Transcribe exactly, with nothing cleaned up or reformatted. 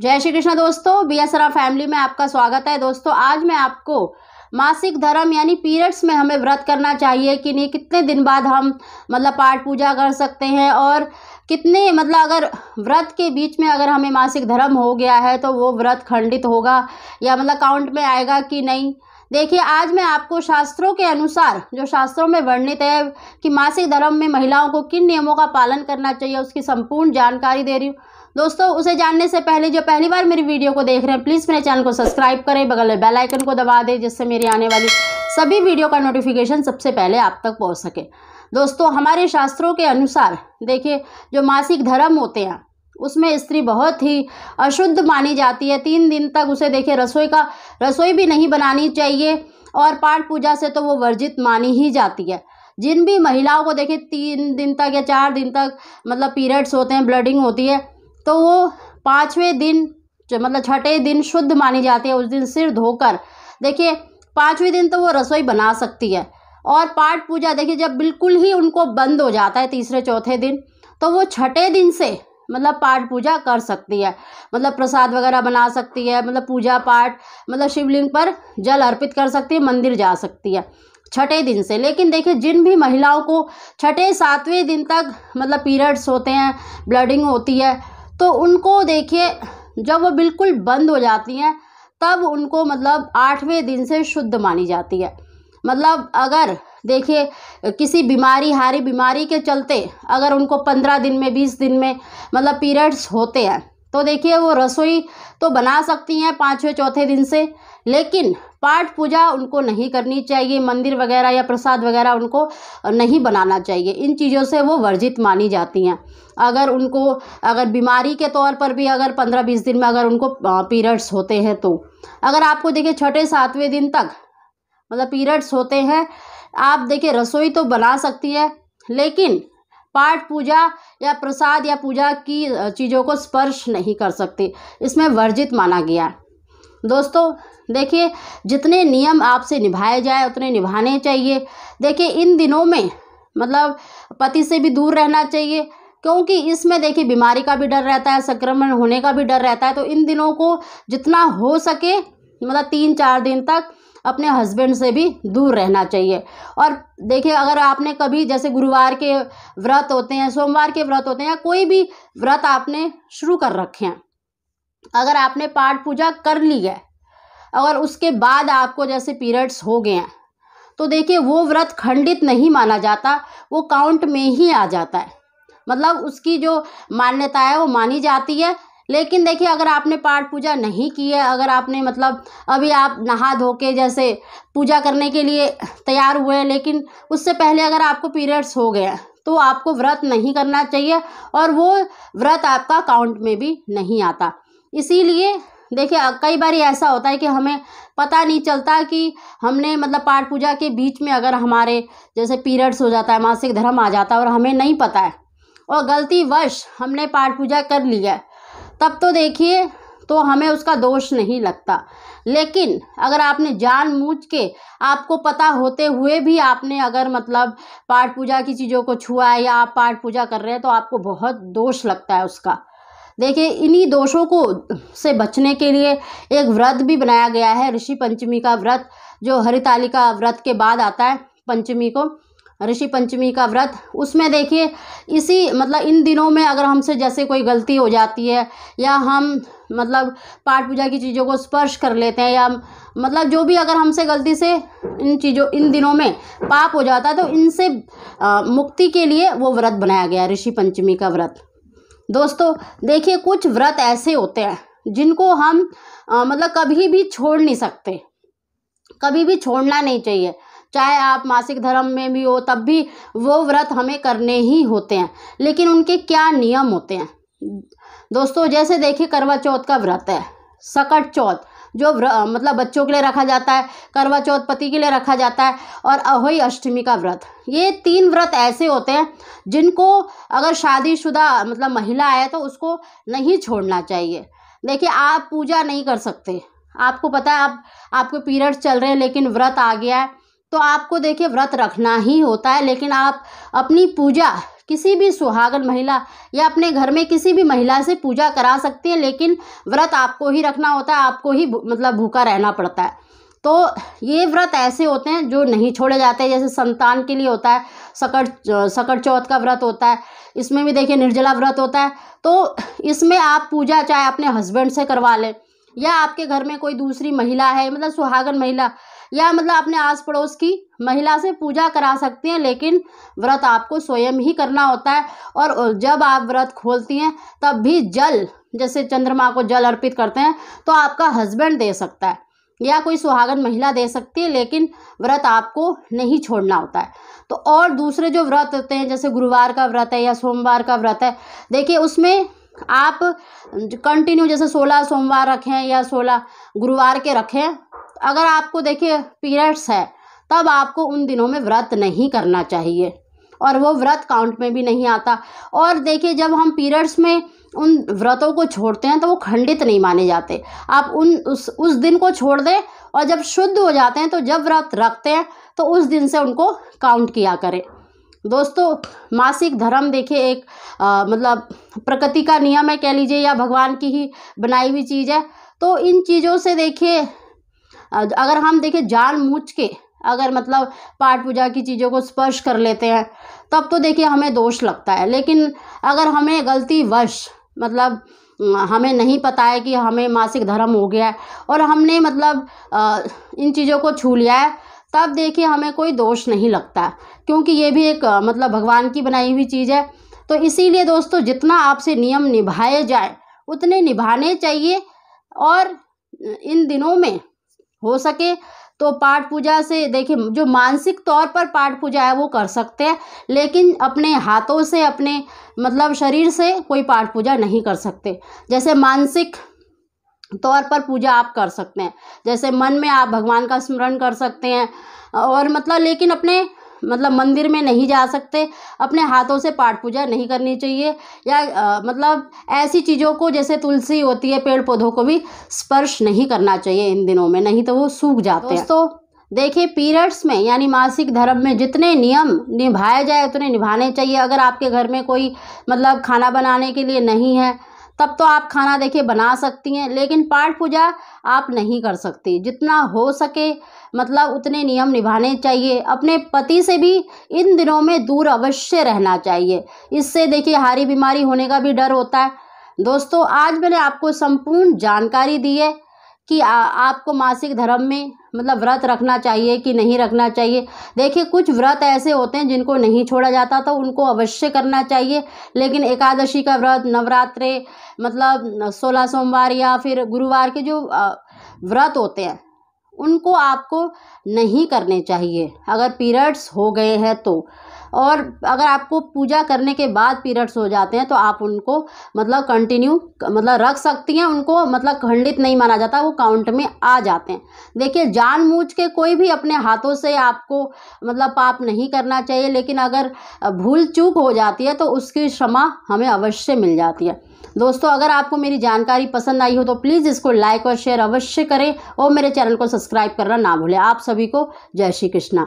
जय श्री कृष्ण दोस्तों, B S Sharma family में आपका स्वागत है। दोस्तों आज मैं आपको मासिक धर्म यानी पीरियड्स में हमें व्रत करना चाहिए कि नहीं, कितने दिन बाद हम मतलब पाठ पूजा कर सकते हैं और कितने मतलब अगर व्रत के बीच में अगर हमें मासिक धर्म हो गया है तो वो व्रत खंडित होगा या मतलब काउंट में आएगा कि नहीं। देखिए आज मैं आपको शास्त्रों के अनुसार जो शास्त्रों में वर्णित है कि मासिक धर्म में महिलाओं को किन नियमों का पालन करना चाहिए उसकी संपूर्ण जानकारी दे रही हूँ। दोस्तों उसे जानने से पहले जो पहली बार मेरी वीडियो को देख रहे हैं प्लीज़ मेरे चैनल को सब्सक्राइब करें, बगल में बेल आइकन को दबा दें जिससे मेरी आने वाली सभी वीडियो का नोटिफिकेशन सबसे पहले आप तक पहुंच सके। दोस्तों हमारे शास्त्रों के अनुसार देखिए जो मासिक धर्म होते हैं उसमें स्त्री बहुत ही अशुद्ध मानी जाती है। तीन दिन तक उसे देखिए रसोई का रसोई भी नहीं बनानी चाहिए और पाठ पूजा से तो वो वर्जित मानी ही जाती है। जिन भी महिलाओं को देखिए तीन दिन तक या चार दिन तक मतलब पीरियड्स होते हैं, ब्लीडिंग होती है, तो वो पाँचवें दिन जो मतलब छठे दिन शुद्ध मानी जाती है। उस दिन सिर धोकर देखिए पाँचवें दिन तो वो रसोई बना सकती है और पाठ पूजा देखिए जब बिल्कुल ही उनको बंद हो जाता है तीसरे चौथे दिन तो वो छठे दिन से मतलब पाठ पूजा कर सकती है, मतलब प्रसाद वगैरह बना सकती है, मतलब पूजा पाठ मतलब शिवलिंग पर जल अर्पित कर सकती है, मंदिर जा सकती है छठे दिन से। लेकिन देखिए जिन भी महिलाओं को छठे सातवें दिन तक मतलब पीरियड्स होते हैं, ब्लीडिंग होती है, तो उनको देखिए जब वो बिल्कुल बंद हो जाती हैं तब उनको मतलब आठवें दिन से शुद्ध मानी जाती है। मतलब अगर देखिए किसी बीमारी हारी बीमारी के चलते अगर उनको पंद्रह दिन में बीस दिन में मतलब पीरियड्स होते हैं तो देखिए वो रसोई तो बना सकती हैं पाँचवें चौथे दिन से, लेकिन पाठ पूजा उनको नहीं करनी चाहिए, मंदिर वगैरह या प्रसाद वगैरह उनको नहीं बनाना चाहिए। इन चीज़ों से वो वर्जित मानी जाती हैं। अगर उनको अगर बीमारी के तौर पर भी अगर पंद्रह बीस दिन में अगर उनको पीरियड्स होते हैं तो अगर आपको देखिए छठे सातवें दिन तक मतलब पीरियड्स होते हैं आप देखिए रसोई तो बना सकती है लेकिन पाठ पूजा या प्रसाद या पूजा की चीज़ों को स्पर्श नहीं कर सकती, इसमें वर्जित माना गया। दोस्तों देखिए जितने नियम आपसे निभाए जाए उतने निभाने चाहिए। देखिए इन दिनों में मतलब पति से भी दूर रहना चाहिए क्योंकि इसमें देखिए बीमारी का भी डर रहता है, संक्रमण होने का भी डर रहता है। तो इन दिनों को जितना हो सके मतलब तीन चार दिन तक अपने हस्बैंड से भी दूर रहना चाहिए। और देखिए अगर आपने कभी जैसे गुरुवार के व्रत होते हैं, सोमवार के व्रत होते हैं, कोई भी व्रत आपने शुरू कर रखे हैं, अगर आपने पाठ पूजा कर ली है और उसके बाद आपको जैसे पीरियड्स हो गए हैं तो देखिए वो व्रत खंडित नहीं माना जाता, वो काउंट में ही आ जाता है। मतलब उसकी जो मान्यता है वो मानी जाती है। लेकिन देखिए अगर आपने पाठ पूजा नहीं की है, अगर आपने मतलब अभी आप नहा धो के जैसे पूजा करने के लिए तैयार हुए हैं लेकिन उससे पहले अगर आपको पीरियड्स हो गए हैं तो आपको व्रत नहीं करना चाहिए और वो व्रत आपका काउंट में भी नहीं आता। इसीलिए देखिए कई बार ऐसा होता है कि हमें पता नहीं चलता कि हमने मतलब पाठ पूजा के बीच में अगर हमारे जैसे पीरियड्स हो जाता है, मासिक धर्म आ जाता है और हमें नहीं पता है और गलतीवश हमने पाठ पूजा कर लिया है तब तो देखिए तो हमें उसका दोष नहीं लगता। लेकिन अगर आपने जानबूझ के आपको पता होते हुए भी आपने अगर मतलब पाठ पूजा की चीज़ों को छुआ है या आप पाठ पूजा कर रहे हैं तो आपको बहुत दोष लगता है उसका। देखिए इन्हीं दोषों को से बचने के लिए एक व्रत भी बनाया गया है, ऋषि पंचमी का व्रत, जो हरितालिका व्रत के बाद आता है पंचमी को, ऋषि पंचमी का व्रत। उसमें देखिए इसी मतलब इन दिनों में अगर हमसे जैसे कोई गलती हो जाती है या हम मतलब पाठ पूजा की चीज़ों को स्पर्श कर लेते हैं या मतलब जो भी अगर हमसे गलती से इन चीज़ों इन दिनों में पाप हो जाता है तो इनसे मुक्ति के लिए वो व्रत बनाया गया है, ऋषि पंचमी का व्रत। दोस्तों देखिए कुछ व्रत ऐसे होते हैं जिनको हम आ, मतलब कभी भी छोड़ नहीं सकते, कभी भी छोड़ना नहीं चाहिए। चाहे आप मासिक धर्म में भी हो तब भी वो व्रत हमें करने ही होते हैं। लेकिन उनके क्या नियम होते हैं दोस्तों, जैसे देखिए करवा चौथ का व्रत है, सकट चौथ जो मतलब बच्चों के लिए रखा जाता है, करवा चौथ पति के लिए रखा जाता है और अहोई अष्टमी का व्रत। ये तीन व्रत ऐसे होते हैं जिनको अगर शादीशुदा मतलब महिला है तो उसको नहीं छोड़ना चाहिए। देखिए आप पूजा नहीं कर सकते, आपको पता है आप आपको पीरियड्स चल रहे हैं लेकिन व्रत आ गया है तो आपको देखिए व्रत रखना ही होता है। लेकिन आप अपनी पूजा किसी भी सुहागन महिला या अपने घर में किसी भी महिला से पूजा करा सकती है, लेकिन व्रत आपको ही रखना होता है, आपको ही मतलब भूखा रहना पड़ता है। तो ये व्रत ऐसे होते हैं जो नहीं छोड़े जाते, जैसे संतान के लिए होता है सकट सकट चौथ का व्रत होता है, इसमें भी देखिए निर्जला व्रत होता है। तो इसमें आप पूजा चाहे अपने हस्बैंड से करवा लें, या आपके घर में कोई दूसरी महिला है मतलब सुहागन महिला, या मतलब अपने आस पड़ोस की महिला से पूजा करा सकती हैं, लेकिन व्रत आपको स्वयं ही करना होता है। और जब आप व्रत खोलती हैं तब भी जल, जैसे चंद्रमा को जल अर्पित करते हैं, तो आपका हस्बैंड दे सकता है या कोई सुहागन महिला दे सकती है, लेकिन व्रत आपको नहीं छोड़ना होता है। तो और दूसरे जो व्रत होते हैं जैसे गुरुवार का व्रत है या सोमवार का व्रत है, देखिए उसमें आप कंटिन्यू जैसे सोलह सोमवार रखें या सोलह गुरुवार के रखें। अगर आपको देखिए पीरियड्स है तब आपको उन दिनों में व्रत नहीं करना चाहिए और वो व्रत काउंट में भी नहीं आता। और देखिए जब हम पीरियड्स में उन व्रतों को छोड़ते हैं तो वो खंडित नहीं माने जाते। आप उन उस उस दिन को छोड़ दें और जब शुद्ध हो जाते हैं तो जब व्रत रखते हैं तो उस दिन से उनको काउंट किया करें। दोस्तों मासिक धर्म देखिए एक आ, मतलब प्रकृति का नियम है कह लीजिए, या भगवान की ही बनाई हुई चीज़ है। तो इन चीज़ों से देखिए अगर हम देखिए जानबूझ के अगर मतलब पाठ पूजा की चीज़ों को स्पर्श कर लेते हैं तब तो देखिए हमें दोष लगता है, लेकिन अगर हमें गलतीवश मतलब हमें नहीं पता है कि हमें मासिक धर्म हो गया है और हमने मतलब इन चीज़ों को छू लिया है, तब देखिए हमें कोई दोष नहीं लगता, क्योंकि ये भी एक मतलब भगवान की बनाई हुई चीज़ है। तो इसीलिए दोस्तों जितना आपसे नियम निभाए जाए उतने निभाने चाहिए, और इन दिनों में हो सके तो पाठ पूजा से देखिए जो मानसिक तौर पर पाठ पूजा है वो कर सकते हैं, लेकिन अपने हाथों से अपने मतलब शरीर से कोई पाठ पूजा नहीं कर सकते। जैसे मानसिक तौर पर पूजा आप कर सकते हैं, जैसे मन में आप भगवान का स्मरण कर सकते हैं, और मतलब लेकिन अपने मतलब मंदिर में नहीं जा सकते, अपने हाथों से पाठ पूजा नहीं करनी चाहिए। या आ, मतलब ऐसी चीज़ों को जैसे तुलसी होती है, पेड़ पौधों को भी स्पर्श नहीं करना चाहिए इन दिनों में, नहीं तो वो सूख जाते हैं। तो देखिए पीरियड्स में यानी मासिक धर्म में जितने नियम निभाए जाए उतने निभाने चाहिए। अगर आपके घर में कोई मतलब खाना बनाने के लिए नहीं है तब तो आप खाना देखिए बना सकती हैं, लेकिन पाठ पूजा आप नहीं कर सकती। जितना हो सके मतलब उतने नियम निभाने चाहिए। अपने पति से भी इन दिनों में दूर अवश्य रहना चाहिए, इससे देखिए हारी बीमारी होने का भी डर होता है। दोस्तों आज मैंने आपको संपूर्ण जानकारी दी है कि आ, आपको मासिक धर्म में मतलब व्रत रखना चाहिए कि नहीं रखना चाहिए। देखिए कुछ व्रत ऐसे होते हैं जिनको नहीं छोड़ा जाता, तो उनको अवश्य करना चाहिए, लेकिन एकादशी का व्रत, नवरात्रे मतलब सोलह सोमवार या फिर गुरुवार के जो व्रत होते हैं उनको आपको नहीं करने चाहिए अगर पीरियड्स हो गए हैं तो। और अगर आपको पूजा करने के बाद पीरियड्स हो जाते हैं तो आप उनको मतलब कंटिन्यू मतलब रख सकती हैं, उनको मतलब खंडित नहीं माना जाता, वो काउंट में आ जाते हैं। देखिए जानबूझ के कोई भी अपने हाथों से आपको मतलब पाप नहीं करना चाहिए, लेकिन अगर भूल चूक हो जाती है तो उसकी क्षमा हमें अवश्य मिल जाती है। दोस्तों अगर आपको मेरी जानकारी पसंद आई हो तो प्लीज़ इसको लाइक और शेयर अवश्य करें, और मेरे चैनल को सब्सक्राइब करना ना भूलें। आप सभी को जय श्री कृष्णा।